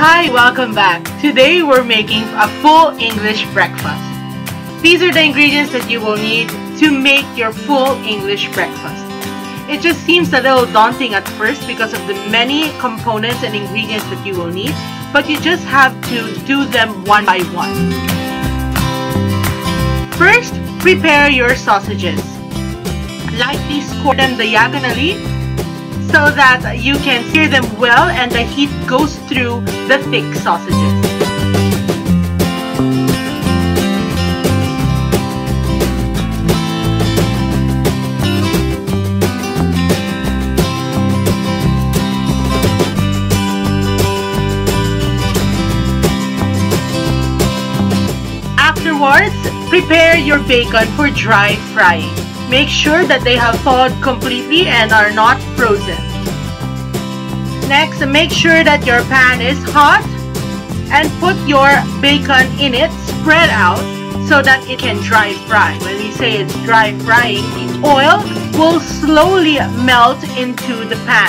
Hi, welcome back. Today we're making a full English breakfast. These are the ingredients that you will need to make your full English breakfast. It just seems a little daunting at first because of the many components and ingredients that you will need, but you just have to do them one by one. First, prepare your sausages. Lightly score them diagonally so that you can sear them well and the heat goes through the thick sausages. Afterwards, prepare your bacon for dry frying. Make sure that they have thawed completely and are not frozen. Next, make sure that your pan is hot and put your bacon in it, spread out, so that it can dry fry. When we say it's dry frying, the oil will slowly melt into the pan.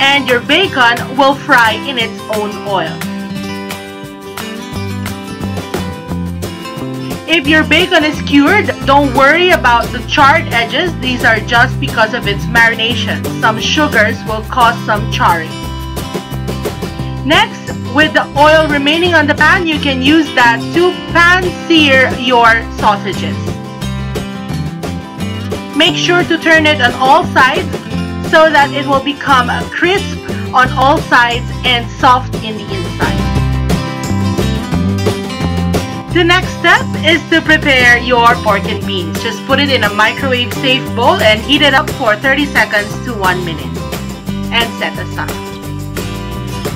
And your bacon will fry in its own oil. If your bacon is cured, don't worry about the charred edges. These are just because of its marination. Some sugars will cause some charring. Next, with the oil remaining on the pan, you can use that to pan sear your sausages. Make sure to turn it on all sides so that it will become crisp on all sides and soft in the inside. The next step is to prepare your pork and beans. Just put it in a microwave safe bowl and heat it up for 30 seconds to 1 minute and set aside.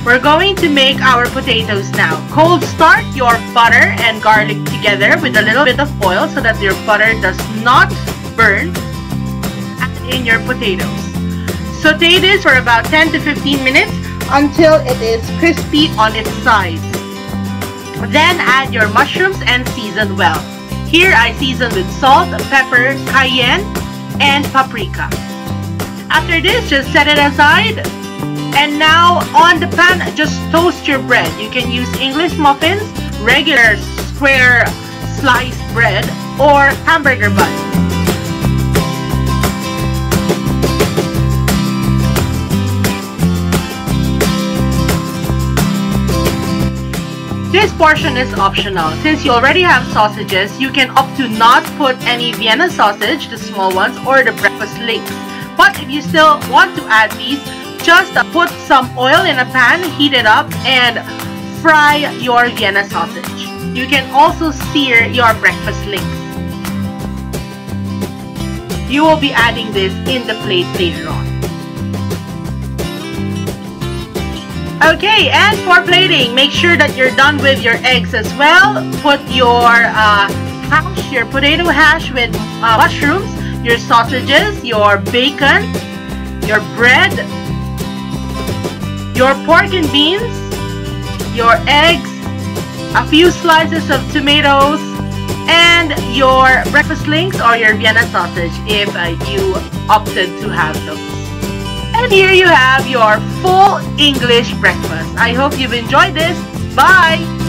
We're going to make our potatoes now. Cold start your butter and garlic together with a little bit of oil so that your butter does not burn. Add in your potatoes. Saute this for about 10 to 15 minutes until it is crispy on its sides. Then add your mushrooms and season well. Here I season with salt, pepper, cayenne, and paprika. After this, just set it aside. And now on the pan, just toast your bread. You can use English muffins, regular square sliced bread, or hamburger bun. This portion is optional. Since you already have sausages, you can opt to not put any Vienna sausage, the small ones, or the breakfast links. But if you still want to add these, just put some oil in a pan, heat it up, and fry your Vienna sausage. You can also sear your breakfast links. You will be adding this in the plate later on. Okay, and for plating, make sure that you're done with your eggs as well. Put your potato hash with mushrooms, your sausages, your bacon, your bread, your pork and beans, your eggs, a few slices of tomatoes, and your breakfast links or your Vienna sausage if you opted to have those. And here you have your full English breakfast. I hope you've enjoyed this. Bye!